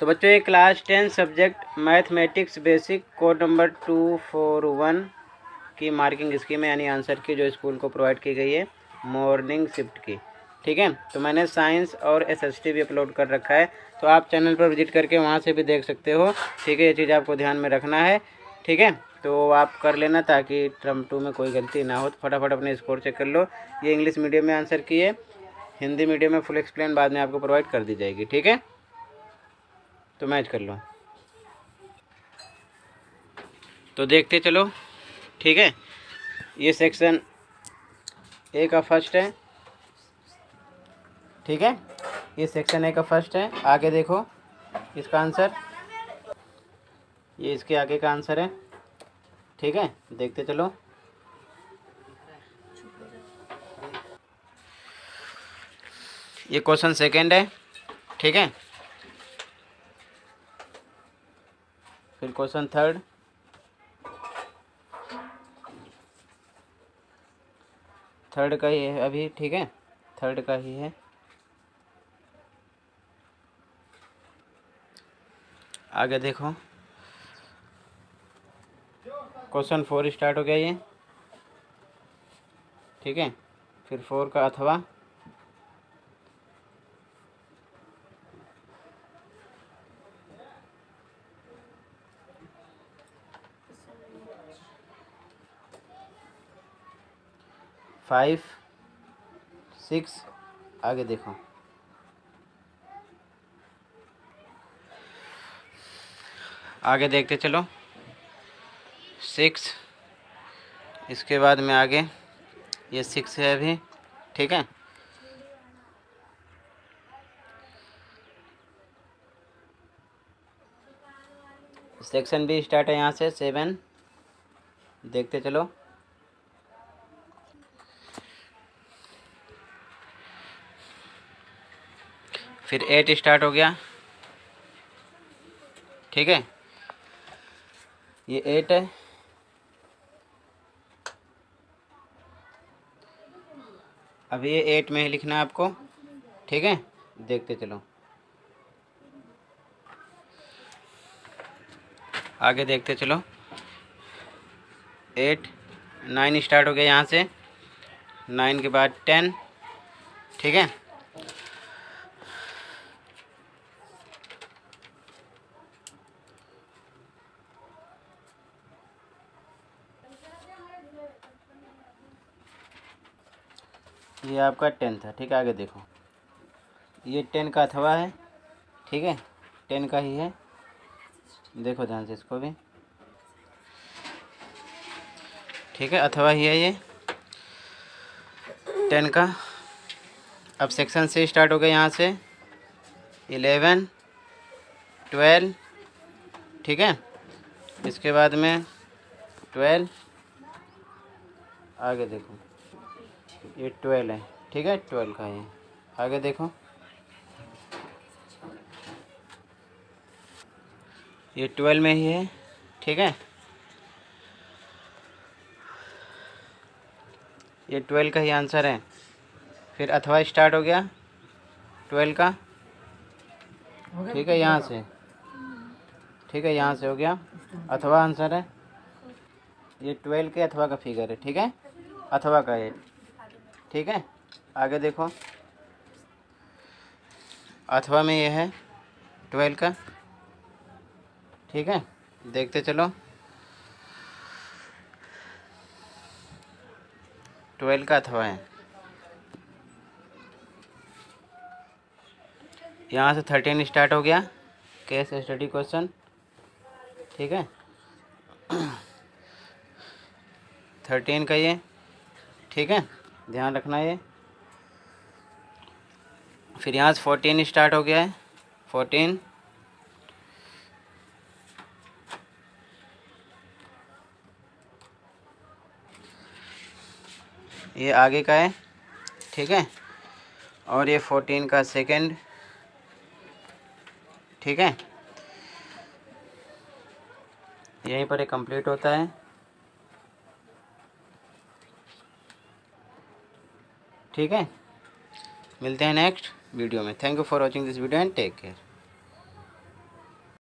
तो बच्चों ये class 10 subject mathematics basic code number 241 की मार्किंग स्कीम है, यानी आंसर की जो स्कूल को प्रोवाइड की गई है मॉर्निंग शिफ्ट की। ठीक है, तो मैंने साइंस और एसएसटी भी अपलोड कर रखा है, तो आप चैनल पर विजिट करके वहाँ से भी देख सकते हो। ठीक है, ये चीज़ आपको ध्यान में रखना है। ठीक है, तो आप कर लेना ताकि टर्म 2 में कोई गलती ना हो। तो फटाफट अपने स्कोर चेक कर लो। ये इंग्लिश मीडियम में आंसर की है, हिंदी मीडियम में फुल एक्सप्लेन बाद में आपको प्रोवाइड कर दी जाएगी। ठीक है, तो मैच कर लो, तो देखते चलो। ठीक है, ये सेक्शन ए का फर्स्ट है। ठीक है, ये सेक्शन ए का फर्स्ट है। आगे देखो इसका आंसर, ये इसके आगे का आंसर है। ठीक है, देखते चलो। ये क्वेश्चन सेकंड है। ठीक है, फिर क्वेश्चन थर्ड, थर्ड का ही है अभी। ठीक है, थर्ड का ही है। आगे देखो क्वेश्चन 4 स्टार्ट हो गया ये। ठीक है, फिर 4 का अथवा, फाइव, सिक्स। आगे देखो आगे देखते चलो, 6 इसके बाद में आगे ये 6 है अभी। ठीक है, सेक्शन भी स्टार्ट है यहाँ से 7, देखते चलो। फिर 8 स्टार्ट हो गया। ठीक है, ये 8 है। अभी ये 8 में ही लिखना है आपको। ठीक है, देखते चलो। आगे देखते चलो, 8, 9 स्टार्ट हो गया यहाँ से। 9 के बाद 10। ठीक है, ये आपका 10 था। ठीक है, आगे देखो ये 10 का अथवा है। ठीक है, 10 का ही है, देखो ध्यान से इसको भी। ठीक है, अथवा ही है ये 10 का। अब सेक्शन से स्टार्ट हो गया यहाँ से 11, 12। ठीक है, इसके बाद में 12। आगे देखो ये 12 है। ठीक है, 12 का है। आगे देखो ये 12 में ही है। ठीक है, ये 12 का ही आंसर है। फिर अथवा स्टार्ट हो गया 12 का। ठीक है, यहाँ से। ठीक है, यहाँ से हो गया अथवा आंसर है। ये 12 के अथवा का फिगर है। ठीक है, अथवा का है। ठीक है, आगे देखो अथवा में ये है 12 का। ठीक है, देखते चलो, 12 का अथवा है। यहाँ से 13 स्टार्ट हो गया, केस स्टडी क्वेश्चन। ठीक है, 13 का ये। ठीक है, ध्यान रखना ये। फिर यहाँ से 14 स्टार्ट हो गया है, 14। ये आगे का है। ठीक है, और ये 14 का सेकंड। ठीक है, यहीं पर ये कंप्लीट होता है। ठीक है, मिलते हैं नेक्स्ट वीडियो में। Thank you for watching this video and take care.